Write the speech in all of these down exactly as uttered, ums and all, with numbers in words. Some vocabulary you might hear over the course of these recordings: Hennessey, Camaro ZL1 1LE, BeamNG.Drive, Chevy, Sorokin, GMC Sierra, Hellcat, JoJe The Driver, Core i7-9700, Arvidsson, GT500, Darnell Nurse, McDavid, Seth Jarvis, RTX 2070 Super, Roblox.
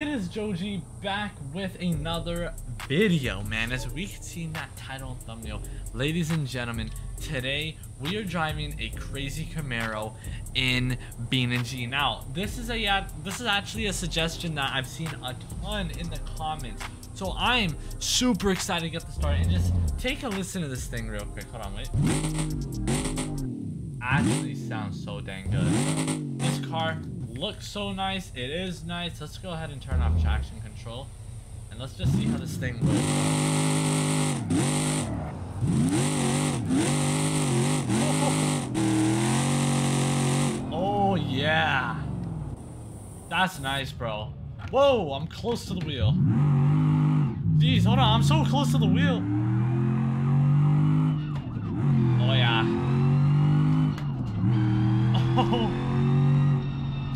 It is JoJe back with another video, man. As we can see in that title and thumbnail, ladies and gentlemen, today we are driving a crazy Camaro in BeamNG. Now, this is a this is actually a suggestion that I've seen a ton in the comments, so I'm super excited to get this started and just take a listen to this thing real quick. Hold on, wait. Actually, sounds so dang good. This car looks so nice. It is nice. Let's go ahead and turn off traction control and let's just see how this thing looks. Oh yeah, that's nice, bro. Whoa, I'm close to the wheel. Jeez, hold on, I'm so close to the wheel. Oh yeah. Oh.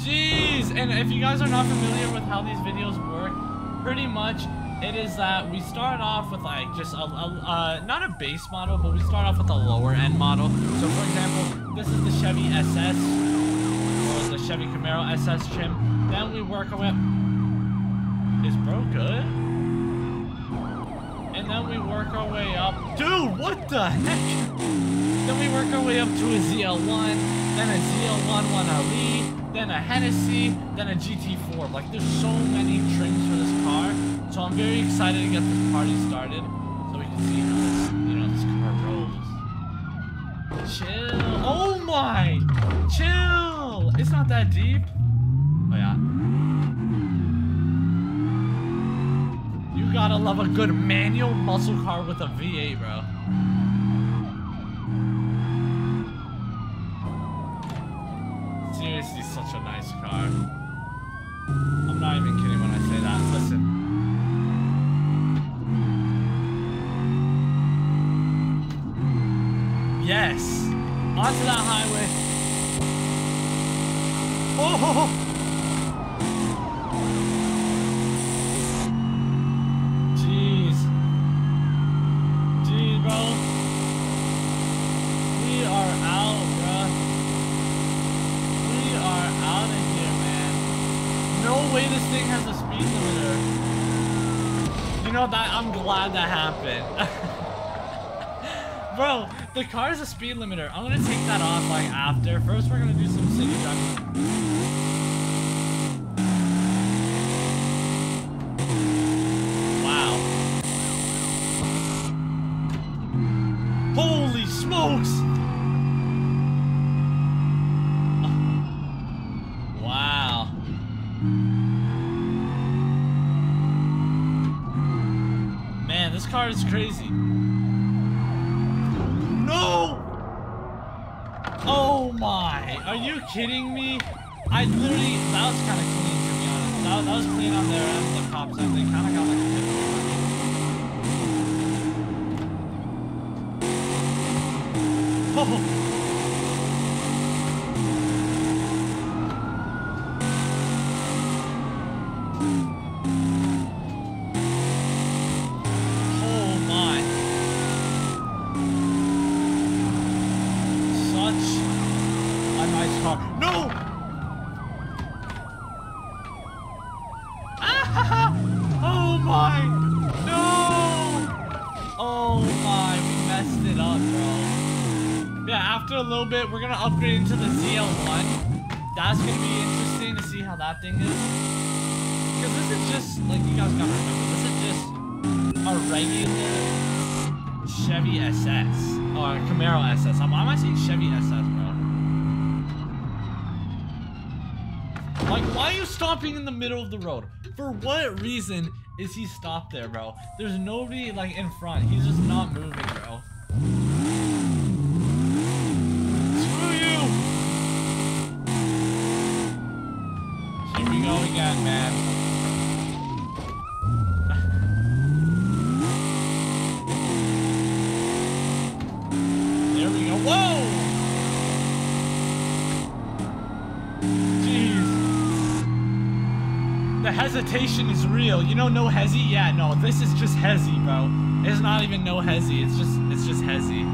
Jeez, and if you guys are not familiar with how these videos work, pretty much it is that we start off with like just a, a uh, not a base model, but we start off with a lower end model. So for example, this is the Chevy S S or the Chevy Camaro S S trim. Then we work our way up. Is bro good? And then we work our way up. Dude, what the heck? Then we work our way up to a Z L one, then a Z L one one L E. Then a Hennessey, then a G T four. Like, there's so many trims for this car, so I'm very excited to get this party started, so we can see how this, you know, this car rolls. Chill. Oh my! Chill. It's not that deep. Oh yeah. You gotta love a good manual muscle car with a V eight, bro. Seriously, such a nice car. I'm not even kidding when I say that. Listen. Yes! Onto that highway. Oh! Ho, ho. Jeez. Jeez, bro. We are out, bruh. Out of here, man. No way this thing has a speed limiter. You know that, I'm glad that happened. Bro, the car is a speed limiter. I'm gonna take that off like after. First we're gonna do some city driving. Wow. Holy smokes! This car is crazy. No! Oh my! Are you kidding me? I literally, that was kind of clean, to be honest. That, that was clean on their end. The cops, I think, kind of got like a hit. Oh! No! Ah, oh my! No! Oh my, we messed it up, bro. Yeah, after a little bit, we're gonna upgrade into the Z L one. That's gonna be interesting to see how that thing is. Because this is just, like, you guys gotta remember, this is just a regular Chevy S S. Or Camaro S S. I'm, why am I saying Chevy S S, bro? Like, why are you stopping in the middle of the road? For what reason is he stopped there, bro? There's nobody, like, in front. He's just not moving, bro. Screw you! Here we go again, man. There we go. Whoa! The hesitation is real. You know, no hezzy? Yeah, no, this is just hezzy, bro. It's not even no hezzy. It's just, it's just hezzy.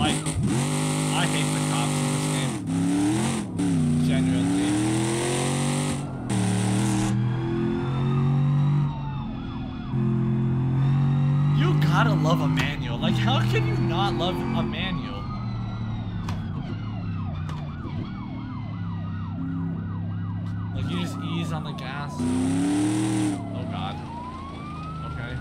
Like, I hate the cops in this game. Genuinely. You gotta love a manual. Like, how can you not love a manual? Like, you just ease on the gas. Oh god. Okay.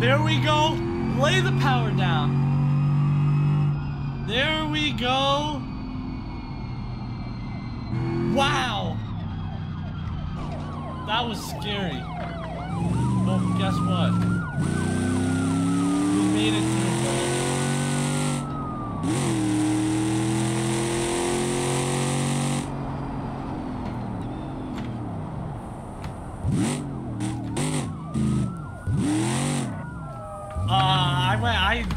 There we go. Lay the power down. There we go. Wow. That was scary. But guess what? We made it through.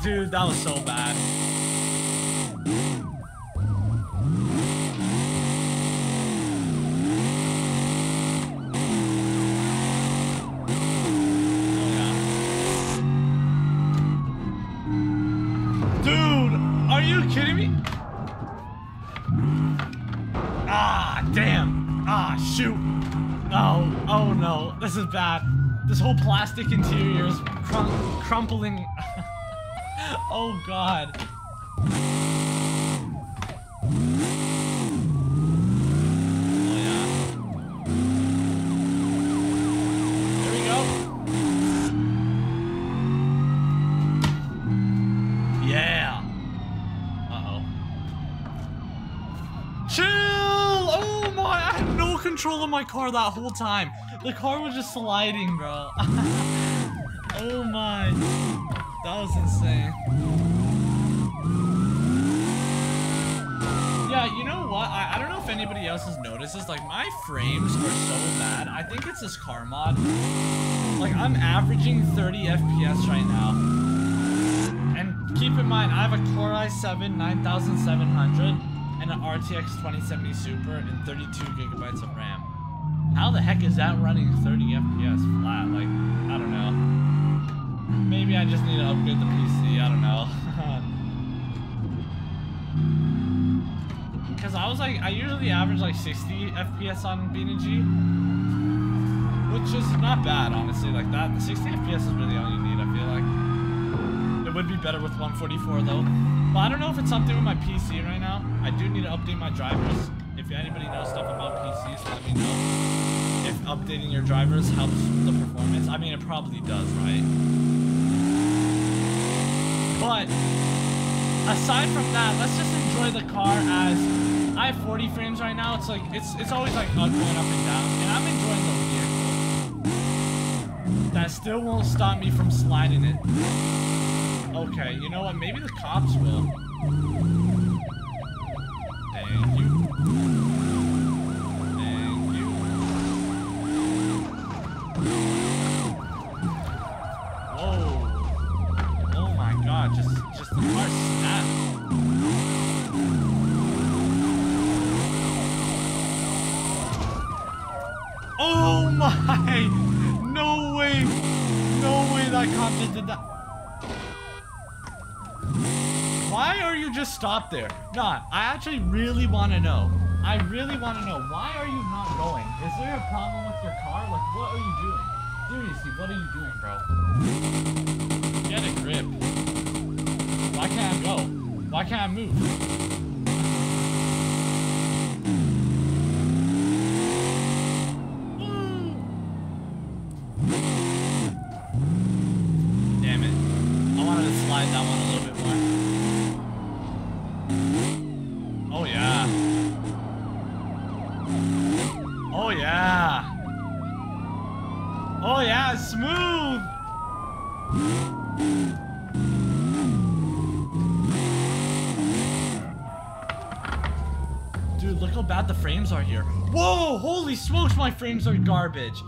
Dude, that was so bad. Oh, yeah. Dude, are you kidding me? Ah, damn. Ah, shoot. Oh, oh no. This is bad. This whole plastic interior is crum crumpling. Oh god. Oh yeah. There we go. Yeah. Uh-oh. Chill! Oh my, I had no control of my car that whole time. The car was just sliding, bro. Oh my. That was insane. Yeah, you know what? I, I don't know if anybody else has noticed this. Like, my frames are so bad. I think it's this car mod. Like, I'm averaging thirty F P S right now. And keep in mind, I have a Core i seven nine thousand seven hundred and an R T X twenty seventy Super and thirty-two gigabytes of RAM. How the heck is that running thirty F P S flat? Like, I don't know. Maybe I just need to upgrade the P C, I don't know. Because I was like, I usually average like sixty F P S on BeamNG, which is not bad, honestly, like that. The sixty F P S is really all you need, I feel like. It would be better with one forty-four, though. But I don't know if it's something with my P C right now. I do need to update my drivers. If anybody knows stuff about P Cs, let me know. If updating your drivers helps with the performance. I mean, it probably does, right? But aside from that, let's just enjoy the car. As I have forty frames right now. It's like it's it's always like going up and down, and I'm enjoying the vehicle. That still won't stop me from sliding it. Okay, you know what? Maybe the cops will. Thank you. Thank you. Whoa. God, just, just the car snapped. Oh my! No way! No way that cop just did that. Why are you just stopped there? Nah, I actually really want to know. I really want to know. Why are you not going? Is there a problem with your car? Like, what are you doing? Seriously, what are you doing, bro? Get a grip. Why can't I go? Why can't I move? Damn it. I wanted to slide that one a little bit more. Oh yeah. Oh yeah. Oh yeah, it's smooth. Look how bad the frames are here. Whoa, holy smokes, my frames are garbage.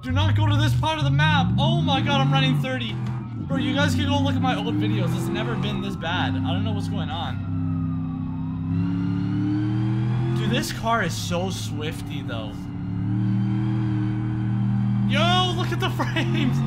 Do not go to this part of the map. Oh my god, I'm running thirty. Bro, you guys can go look at my old videos. It's never been this bad. I don't know what's going on. Dude, This car is so swifty, though. Yo, look at the frames!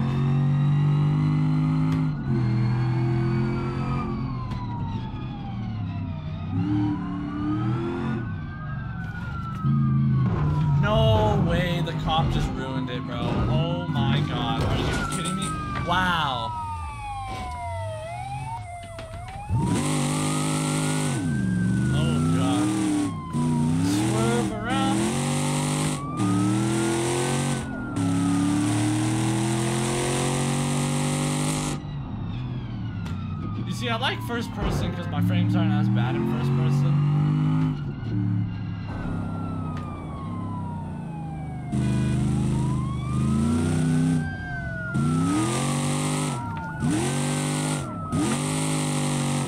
No way, the cop just ruined it, bro. Oh my god, are you kidding me? Wow. I like first person because my frames aren't as bad in first person.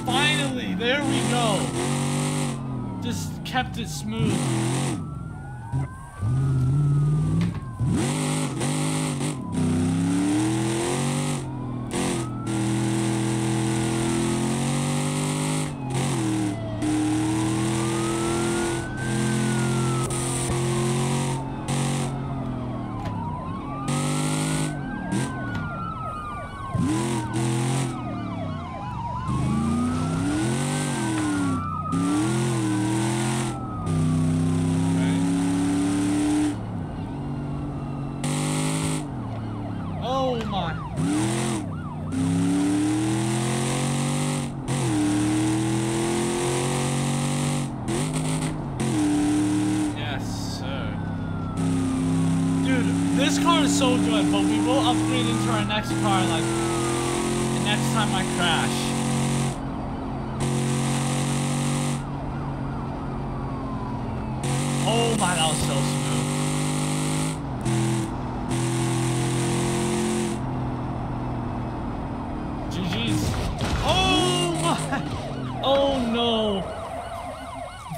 Finally, there we go. Just kept it smooth. So good, but we will upgrade into our next car like the next time I crash. Oh my, that was so smooth. G G's. Oh my! Oh no!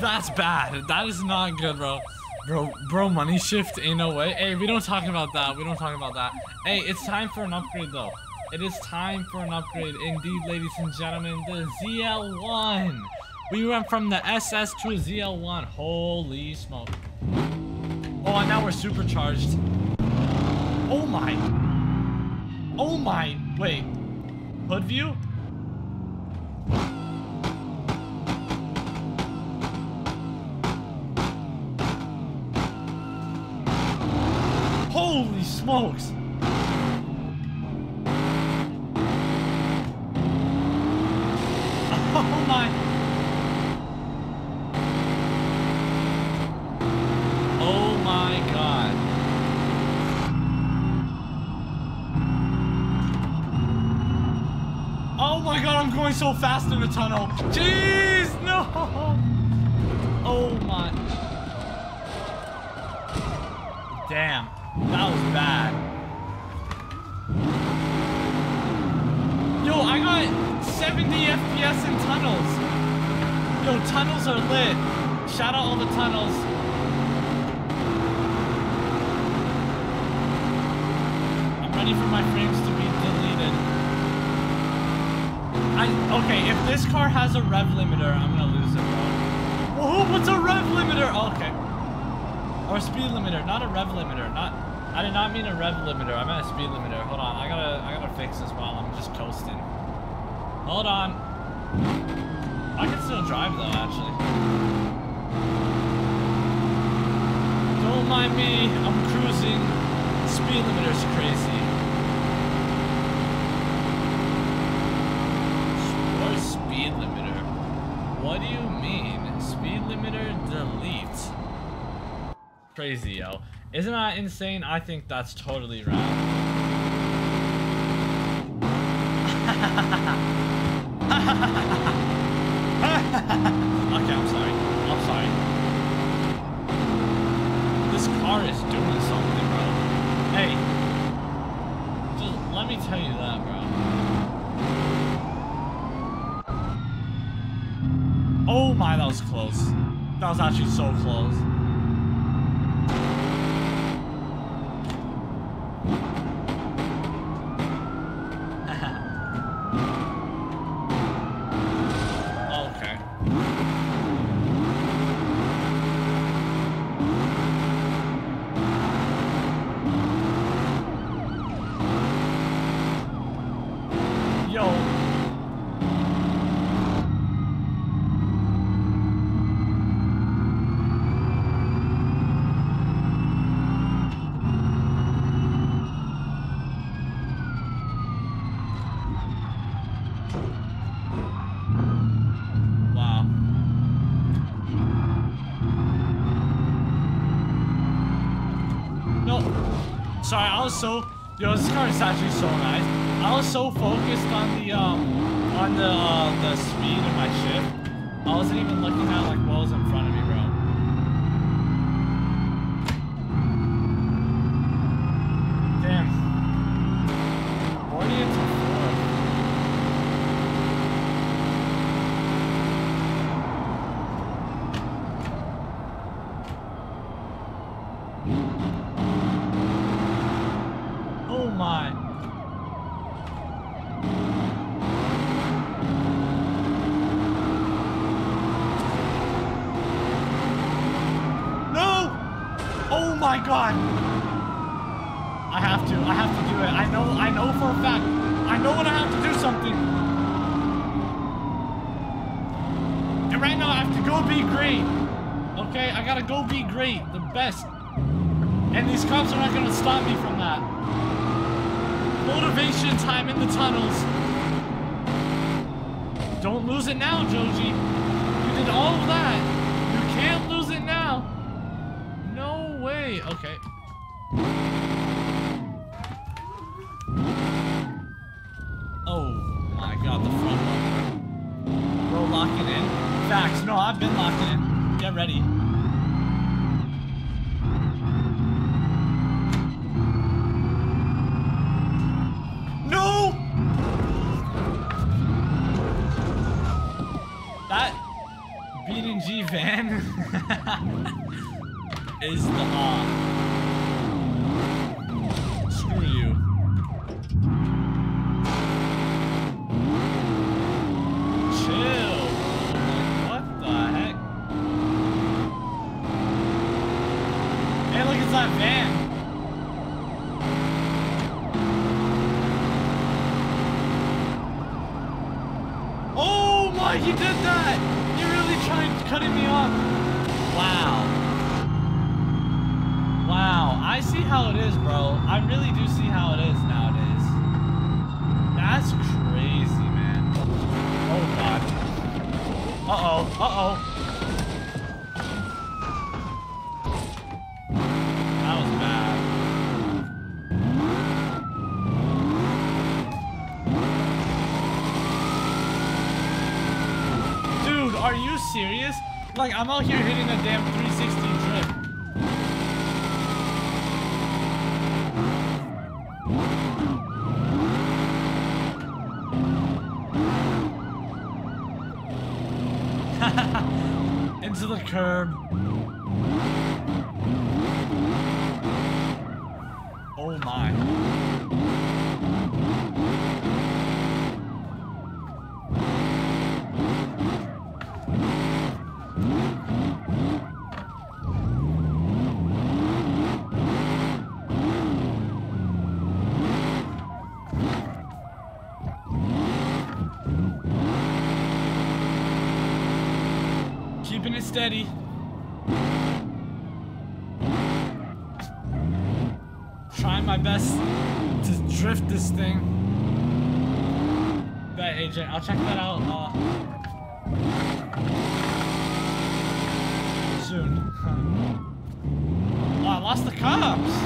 That's bad. That is not good, bro. Bro, bro, money shift ain't no way. Hey, we don't talk about that. We don't talk about that. Hey, it's time for an upgrade, though. It is time for an upgrade. Indeed, ladies and gentlemen, the Z L one. We went from the S S to a Z L one. Holy smoke. Oh, and now we're supercharged. Oh, my. Oh, my. Wait. Hood view? Holy smokes! Oh my! Oh my god! Oh my god, I'm going so fast in the tunnel! Jeez, no! Oh my... Damn. That was bad. Yo, I got seventy F P S in tunnels. Yo, tunnels are lit. Shout out all the tunnels. I'm ready for my frames to be deleted. I okay, if this car has a rev limiter, I'm gonna lose it, bro. Whoa, what's a rev limiter? Oh, okay. Or speed limiter, not a rev limiter, not... I did not mean a rev limiter, I meant a speed limiter. Hold on, I gotta I gotta fix this while I'm just coasting. Hold on. I can still drive though, actually. Don't mind me, I'm cruising. Speed limiter's crazy. Or speed limiter. What do you mean? Speed limiter delete. Crazy, yo. Isn't that insane? I think that's totally right. Okay, I'm sorry. I'm sorry. This car is doing something, bro. Hey. Just let me tell you that, bro. Oh my, that was close. That was actually so close. So I also, yo, this car is actually so nice. I was so focused on the um, on the uh, the speed of my shift, I wasn't even looking at like what was in front of me, bro. God, I have to, I have to do it. I know, I know for a fact. I know when I have to do something. And right now I have to go be great. Okay, I gotta go be great, the best. And these cops are not gonna stop me from that. Motivation time in the tunnels. Don't lose it now, Joji. You did all of that. You can't lose. Okay. Oh my god, the front locker. Bro, lock it in. Facts, no, I've been locked in. Get ready. No! That B and G van. Is the on. Screw you. Chill. What the heck? Hey, look, it's that van. Oh my, he did that! He really tried cutting me off. Wow. I see how it is, bro. I really do see how it is nowadays. That's crazy, man. Oh, God. Uh-oh. Uh-oh. That was bad. Dude, are you serious? Like, I'm out here hitting a damn three sixty drift. Into the curb. Oh my. Steady. Trying my best to drift this thing. Bet, A J, I'll check that out uh, soon. Oh, I lost the cops.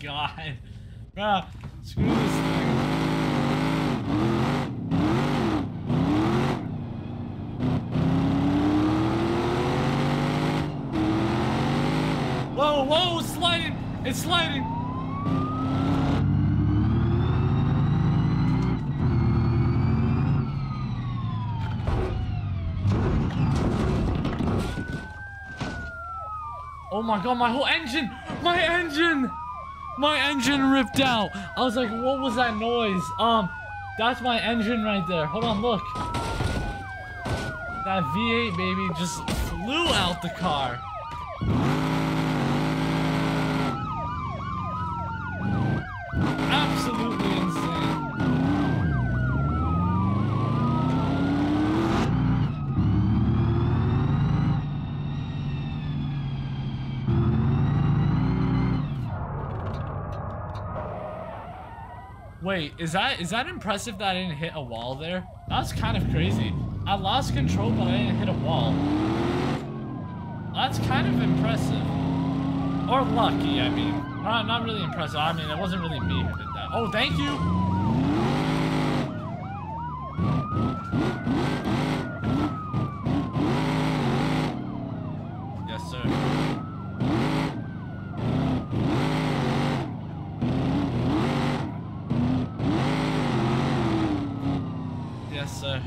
God, bro, screw this thing. Whoa, whoa, it's sliding, it's sliding. Oh my God, my whole engine, my engine. My engine ripped out. I was like, what was that noise? Um, that's my engine right there. Hold on, look. That V eight, baby, just flew out the car. Absolutely Wait, is that is that impressive that I didn't hit a wall there? That's kind of crazy. I lost control, but I didn't hit a wall. That's kind of impressive. Or lucky, I mean. Not, not really impressive. I mean, it wasn't really me who did that. Oh, thank you! Yes, sir. Yes, sir.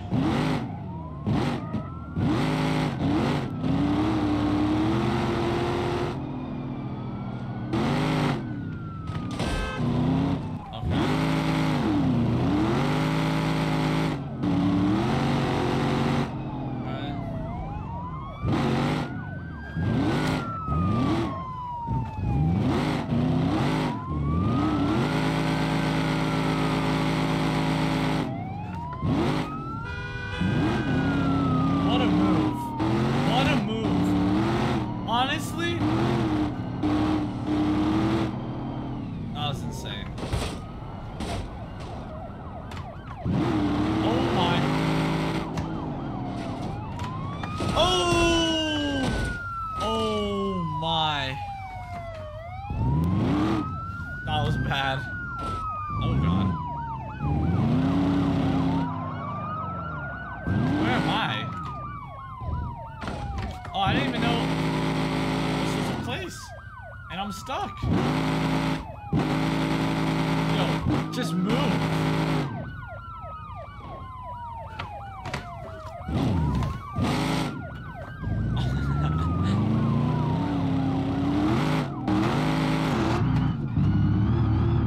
Stuck. Yo, just move.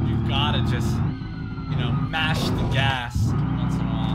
You gotta just, you know, mash the gas once in a while.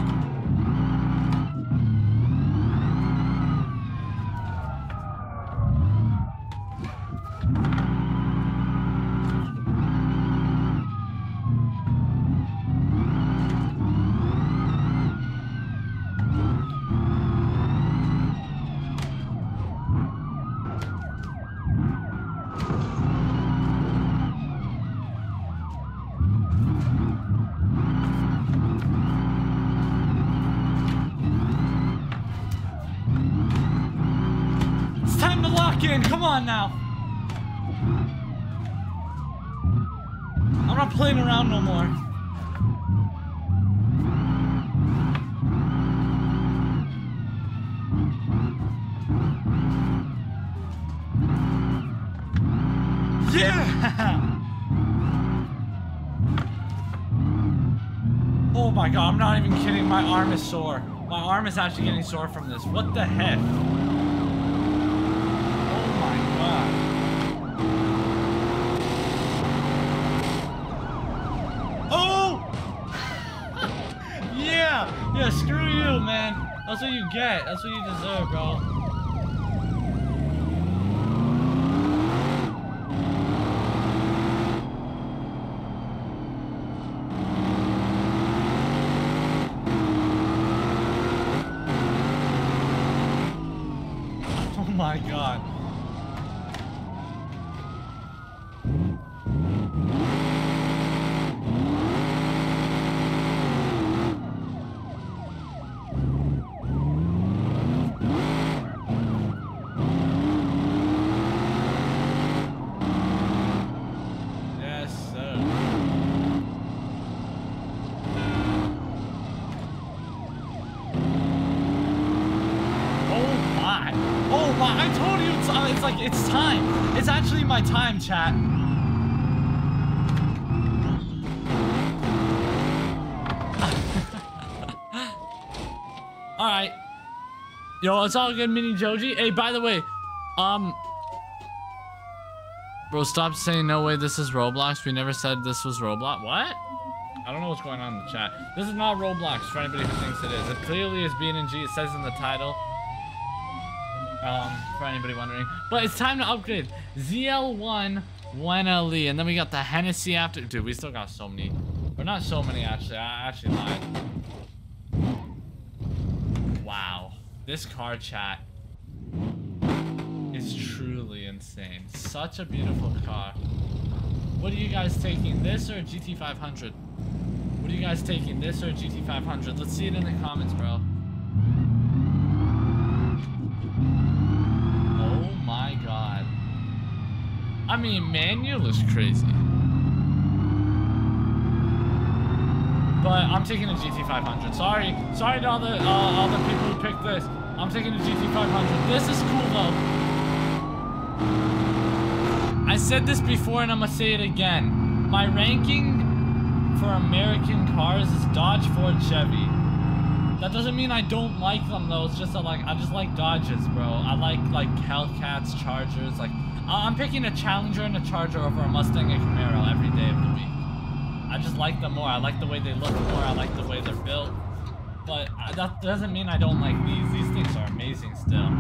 Come on now. I'm not playing around no more. Yeah. Oh my god, I'm not even kidding. My arm is sore. My arm is actually getting sore from this. What the heck? Yeah, screw you, man. That's what you get. That's what you deserve, bro. Oh my god. I told you, it's, uh, it's like, it's time. It's actually my time, chat. All right. Yo, it's all good, Mini Joji. Hey, by the way, um... Bro, stop saying, no way, this is Roblox. We never said this was Roblox. What? I don't know what's going on in the chat. This is not Roblox, for anybody who thinks it is. It clearly is B N G. It says in the title. Um, for anybody wondering. But it's time to upgrade. Z L one one L E. And then we got the Hennessey after. Dude, we still got so many. Or not so many, actually. I actually lied. Wow. This car, chat, is truly insane. Such a beautiful car. What are you guys taking? This or G T five hundred? What are you guys taking, this or G T five hundred? Let's see it in the comments, bro. Oh my god. I mean, manual is crazy. But I'm taking a G T five hundred. Sorry. Sorry to all the, uh, all the people who picked this. I'm taking a G T five hundred. This is cool, though. I said this before, and I'm going to say it again. My ranking for American cars is Dodge, Ford, Chevy. That doesn't mean I don't like them, though. It's just that, like, I just like Dodges, bro. I like, like, Hellcats, Chargers. Like, I'm picking a Challenger and a Charger over a Mustang and Camaro every day of the week. I just like them more. I like the way they look more. I like the way they're built. But that doesn't mean I don't like these. These things are amazing still.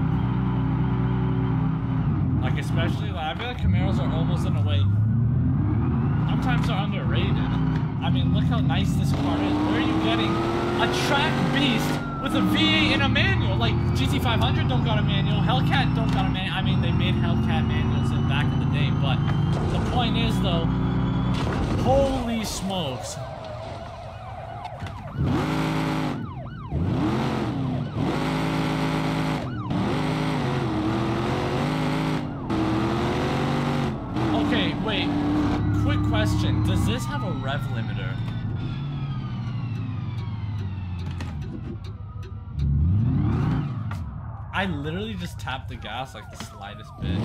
Like, especially, like, I feel like Camaros are almost, in a way, sometimes they're underrated. I mean, look how nice this car is. Where are you getting a track beast with a V eight and a manual? Like, G T five hundred don't got a manual. Hellcat don't got a manual. I mean, they made Hellcat manuals in back in the day. But the point is, though, holy smokes. Okay, wait. Quick question. Does this have a rev limiter? I literally just tapped the gas like the slightest bit.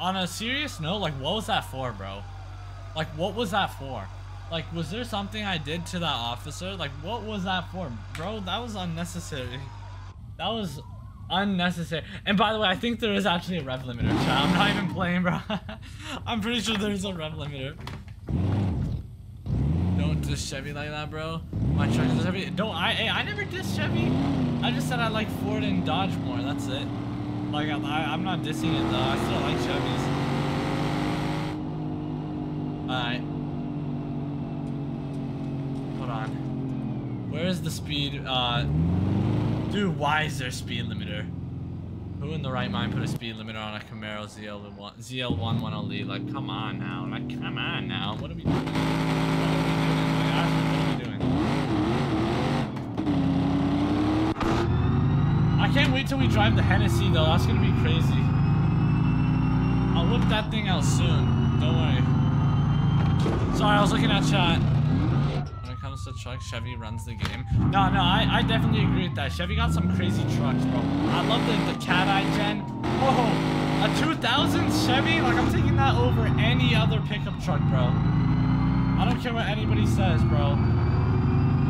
On a serious note, like, what was that for, bro? Like, what was that for? Like, was there something I did to that officer? Like, what was that for? Bro, that was unnecessary. That was unnecessary. And by the way, I think there is actually a rev limiter. I'm not even playing, bro. I'm pretty sure there's a rev limiter. Don't diss Chevy like that, bro. My truck is Chevy. Don't, I, hey, I never diss Chevy. I just said I like Ford and Dodge more. That's it. Like, I, I, I'm not dissing it, though. I still like Chevys. Alright. Hold on. Where is the speed? Uh, dude, why is there a speed limiter? Who in the right mind put a speed limiter on a Camaro Z L one one L E? Like, come on now. Like, come on now. What are we doing? What are we doing? Like, what are we doing? I can't wait till we drive the Hennessey, though. That's gonna be crazy. I'll whip that thing out soon. Don't worry. Sorry, I was looking at chat. When it comes to trucks, Chevy runs the game. No, no, I, I definitely agree with that. Chevy got some crazy trucks, bro. I love the, the Cat-Eye Gen. Whoa, a two thousand Chevy? Like, I'm taking that over any other pickup truck, bro. I don't care what anybody says, bro.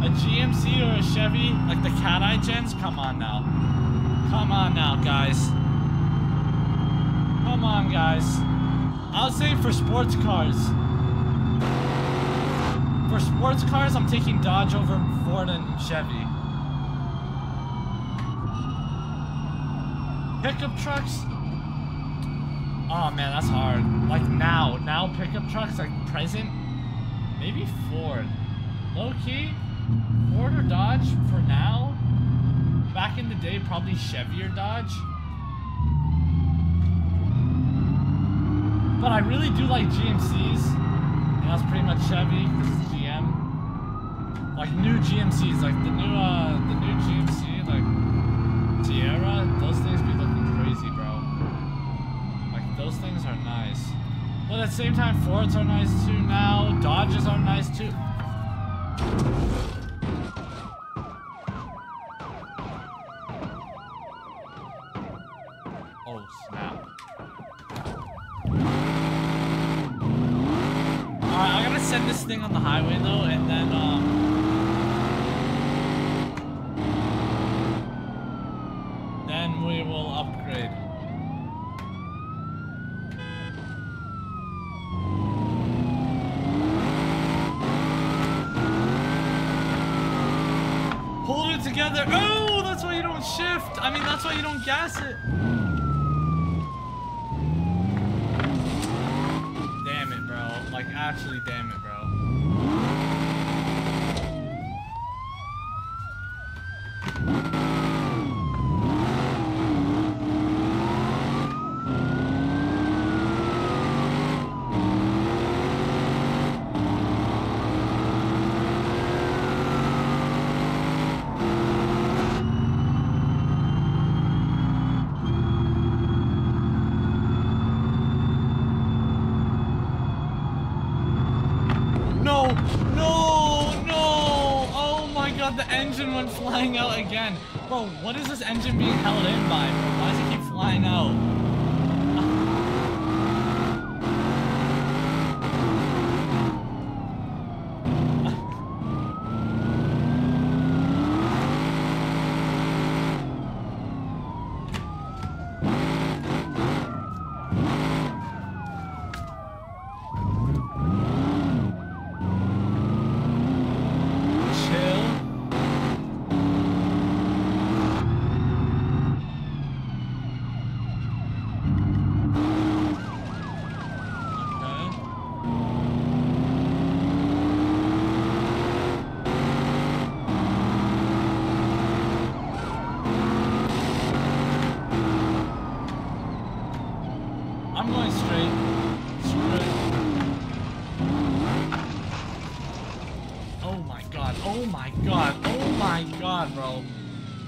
A G M C or a Chevy, like the Cat-Eye Gens? Come on now. Come on now, guys. Come on, guys. I'll say for sports cars. For sports cars, I'm taking Dodge over Ford and Chevy. Pickup trucks? Oh, man, that's hard. Like, now. Now, pickup trucks, like, present? Maybe Ford. Low-key, Ford or Dodge for now. Back in the day, probably Chevy or Dodge. But I really do like G M Cs. And that's pretty much Chevy, because it's G M. like new G M Cs, like the new uh the new G M C like Sierra, those things be looking crazy, bro. Like those things are nice. But at the same time, Fords are nice too now. Dodges are nice too. Oh snap! All right, I gotta send this thing on the highway though, and then um. Oh, that's why you don't shift. I mean, that's why you don't gas it. Damn it, bro. Like, actually, damn it, bro. Out again. Bro, what is this engine being held in by? Why does it keep flying out?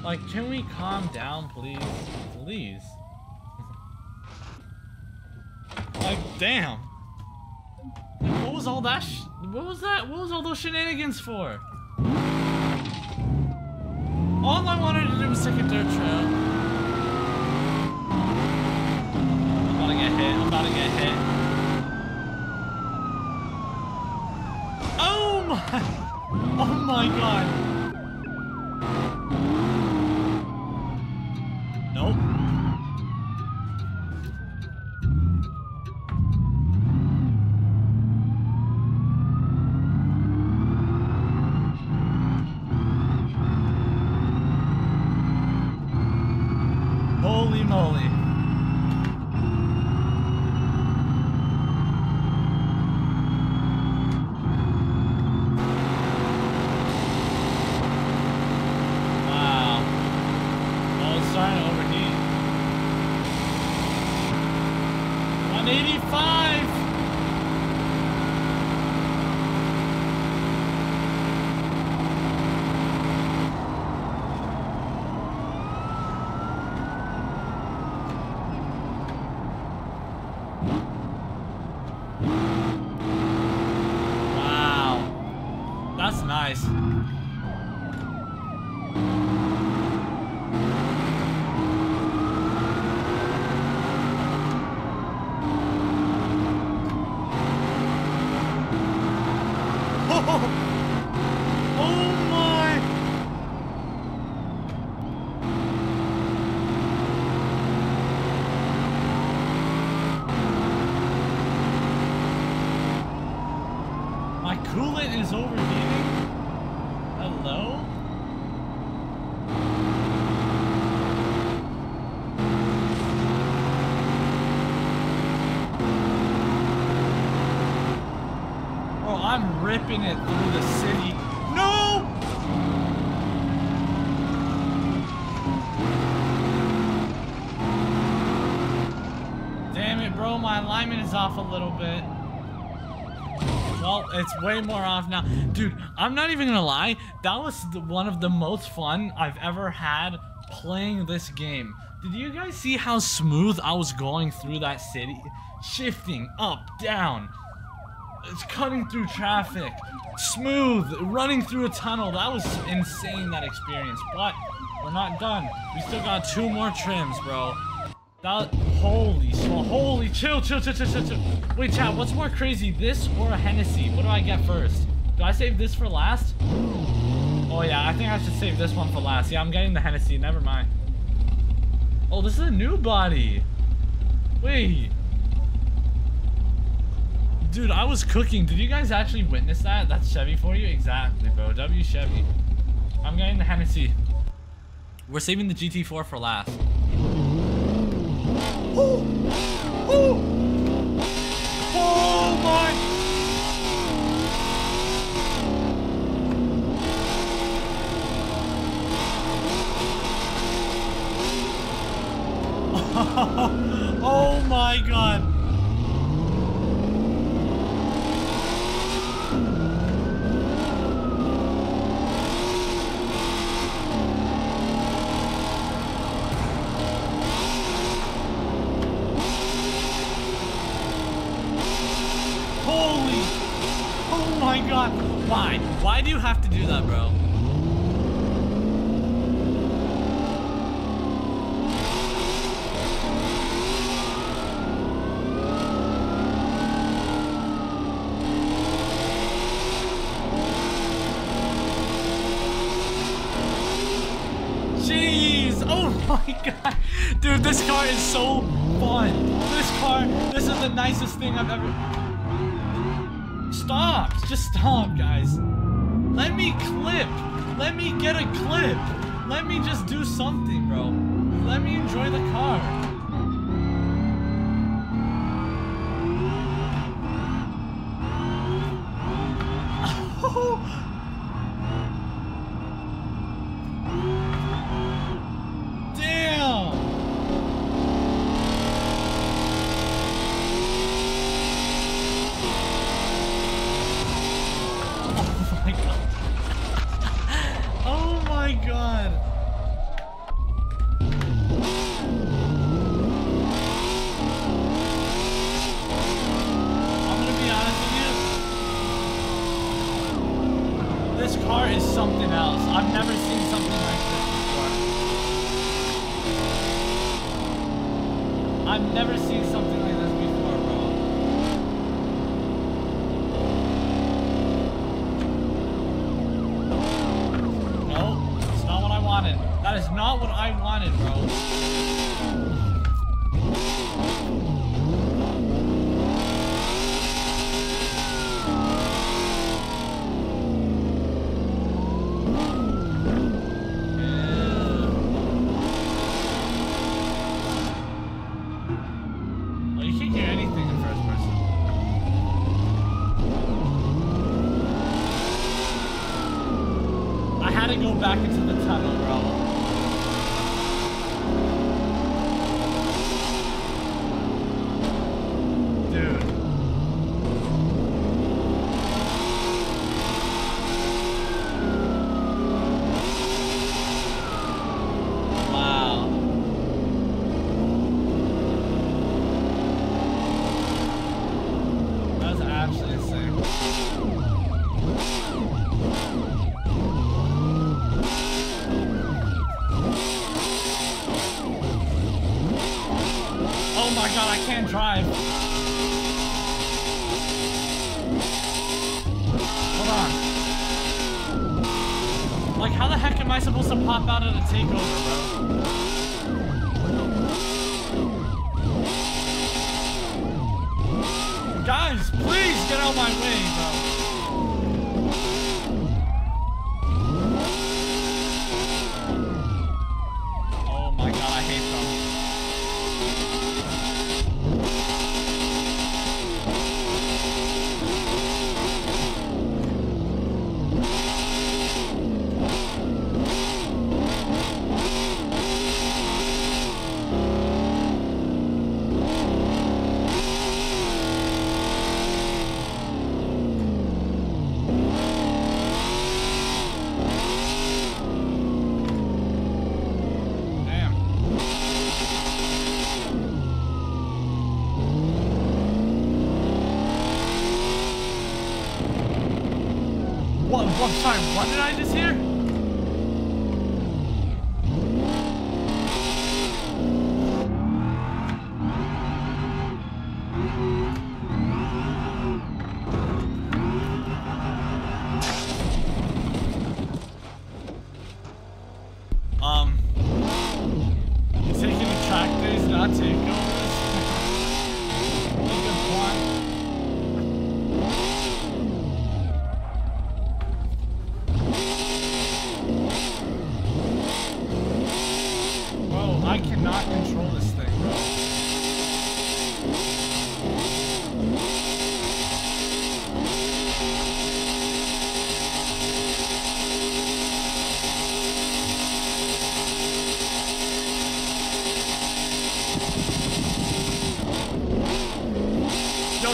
Like, can we calm down, please? Please. Like, damn. Like, what was all that sh- What was that? What was all those shenanigans for? All I wanted to do was take a dirt trail. I'm about to get hit. I'm about to get hit. Oh my! Oh my god. Ripping it through the city. No! Damn it, bro. My alignment is off a little bit. Well, it's way more off now. Dude, I'm not even gonna lie. That was the, one of the most fun I've ever had playing this game. Did you guys see how smooth I was going through that city? Shifting, up, down. It's cutting through traffic. Smooth, running through a tunnel. That was insane, that experience. But we're not done. We still got two more trims, bro. That, holy, so holy, chill, chill, chill, chill, chill, chill. Wait, chat, what's more crazy, this or a Hennessey? What do I get first? Do I save this for last? Oh, yeah, I think I should save this one for last. Yeah, I'm getting the Hennessey, never mind. Oh, this is a new body. Wait. Dude, I was cooking. Did you guys actually witness that? That's Chevy for you? Exactly, bro. W Chevy. I'm getting the Hennessey. We're saving the G T four for last. Oh, oh, oh my! Oh my God! Why? Why do you have to do that, bro? Jeez! Oh my God! Dude, this car is so fun! This car, this is the nicest thing I've ever... Stop! Just stop, guys. Let me clip. Let me get a clip. Let me just do something, bro. Let me enjoy the car. all at one time. What did I just hear?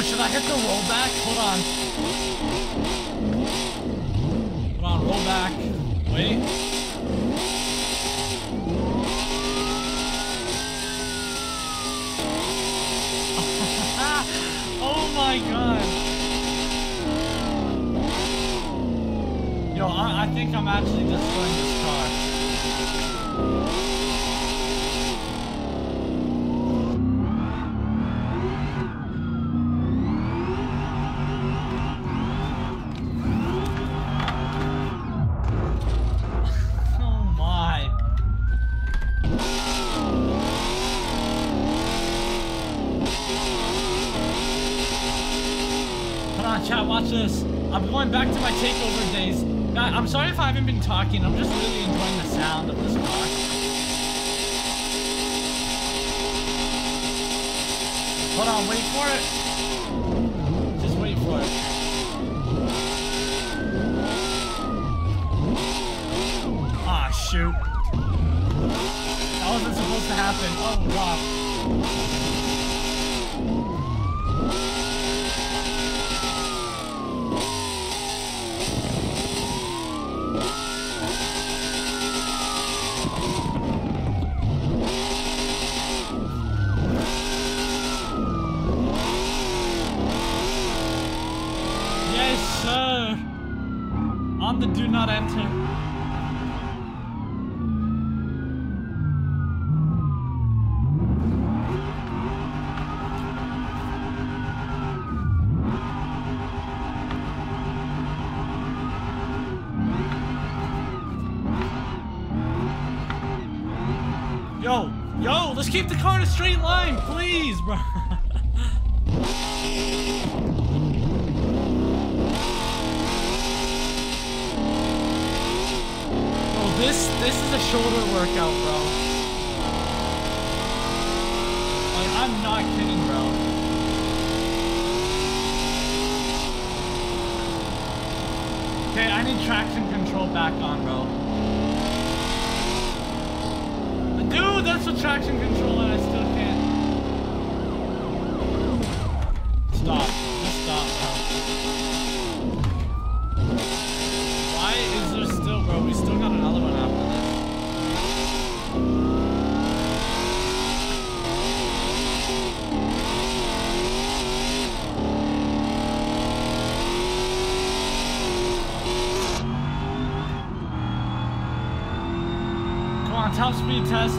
Should I hit the rollback? Hold on. Hold on, rollback. Wait. Oh my god. Yo, I, I think I'm actually just going this car. Back to my takeover days. I'm sorry if I haven't been talking. I'm just really enjoying the sound of this car. Hold on, wait for it. Just wait for it. Ah, shoot. That wasn't supposed to happen. Oh, God. Yo, yo, let's keep the car in a straight line, please, bro. Oh, this, this is a shoulder workout, bro. Like, I'm not kidding, bro. Okay, I need traction control back on, bro. Dude, that's the traction control and I still can't. Stop. Just stop, bro. Why is there still, bro? We still got another one after top speed test.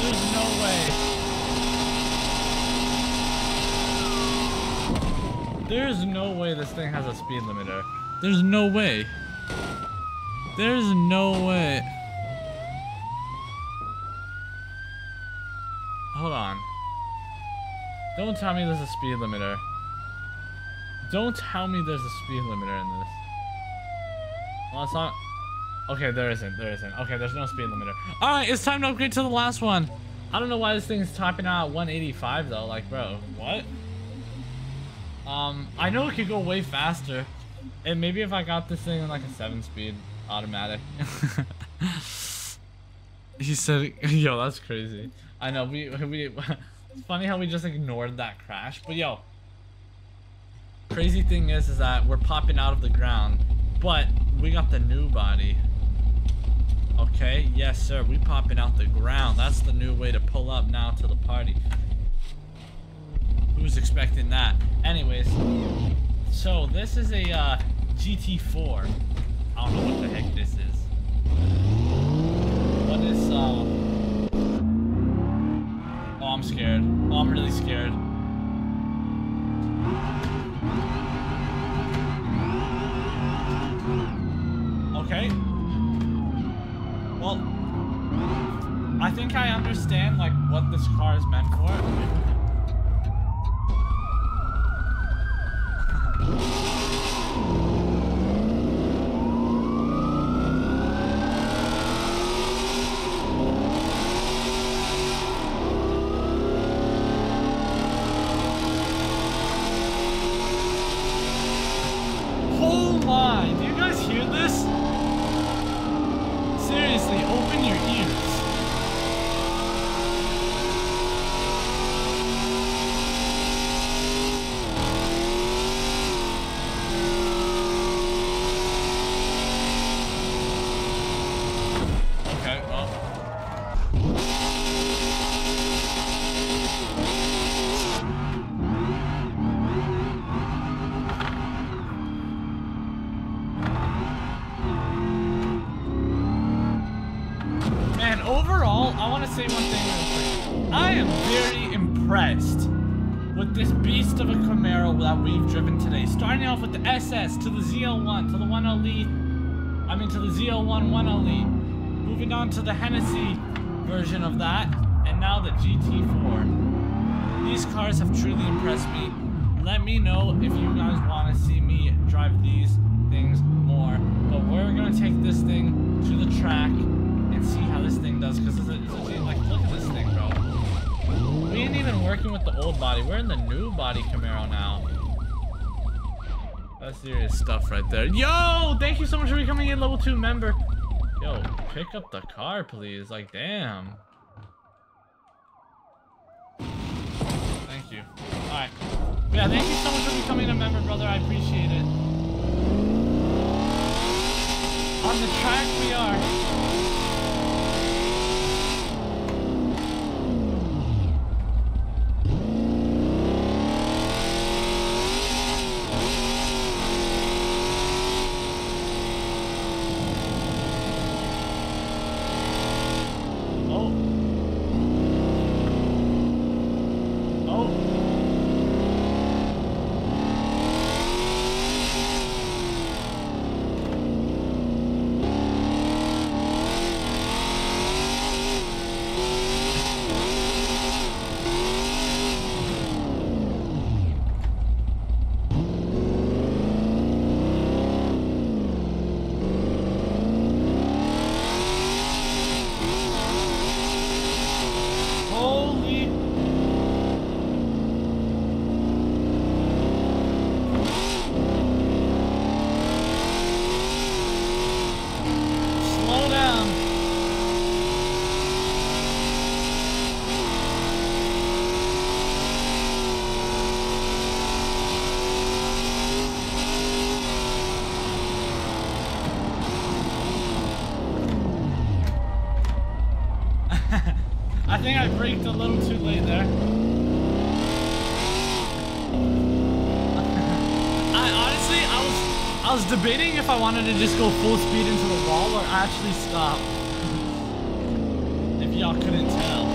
There's no way. There's no way this thing has a speed limiter. There's no way. There's no way. Hold on. Don't tell me there's a speed limiter. Don't tell me there's a speed limiter in this. Well, it's not. Okay, there isn't. There isn't. Okay, there's no speed limiter. Alright, it's time to upgrade to the last one. I don't know why this thing's topping out at one eighty-five, though. Like, bro, what? Um, I know it could go way faster. And maybe if I got this thing in, like, a seven speed automatic. He said, yo, that's crazy. I know, we, we, it's funny how we just ignored that crash. But, yo. Crazy thing is is that we're popping out of the ground, but we got the new body. Okay, yes, Yes, sir. We popping out the ground. That's the new way to pull up now to the party. Who's expecting that? Anyways, so this is a uh, G T four. I don't know what the heck this is. But it's, uh... oh, I'm scared. Oh, I'm really scared. Okay. Well, I think I understand, like, what this car is meant for. Oh my, do you guys hear this? Seriously, open your ears. Okay, well. Man, overall, I want to say one thing real quick. I am very impressed with this beast of a Camaro that we've driven today. Starting off with the S S to the Z L one, to the one L E, I mean to the Z L one one L E. Moving on to the Hennessey version of that, and now the G T four. These cars have truly impressed me. Let me know if you guys want to see me drive these things more. But we're going to take this thing to the track and see how this thing does. Because it's a, it's a, like, look at this thing, bro. We ain't even working with the old body. We're in the new body Camaro now. That's serious stuff right there. Yo, thank you so much for becoming a level two member. Yo, pick up the car, please. Like, damn. Thank you. Alright. Yeah, thank you so much for becoming a member, brother. I appreciate it. On the track we I think I braked a little too late there. I honestly, I was, I was debating if I wanted to just go full speed into the wall or actually stop. If y'all couldn't tell.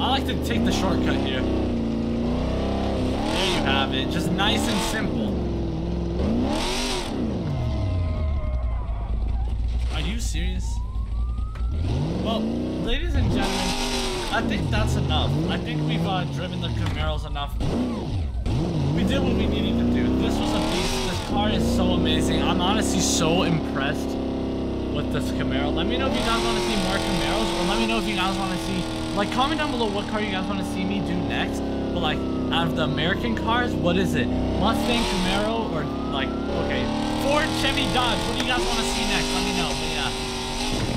I like to take the shortcut here. There you have it, just nice and simple. Serious? Well, ladies and gentlemen, I think that's enough. I think we've uh, driven the Camaros enough. We did what we needed to do. This was a beast. This car is so amazing. I'm honestly so impressed with this Camaro. Let me know if you guys want to see more Camaros, or let me know if you guys want to see, like, comment down below what car you guys want to see me do next. But like, out of the American cars, what is it? Mustang, Camaro, or like, okay, Ford, Chevy, Dodge. What do you guys want to see next? Let me know. But yeah.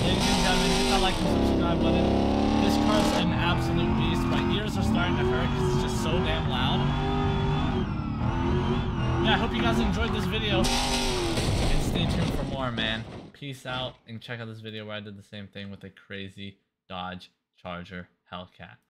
Ladies and gentlemen, hit that like and subscribe button. This car's an absolute beast. My ears are starting to hurt because it's just so damn loud. Yeah, I hope you guys enjoyed this video. stay tuned for more, man. Peace out, and check out this video where I did the same thing with a crazy Dodge Charger Hellcat.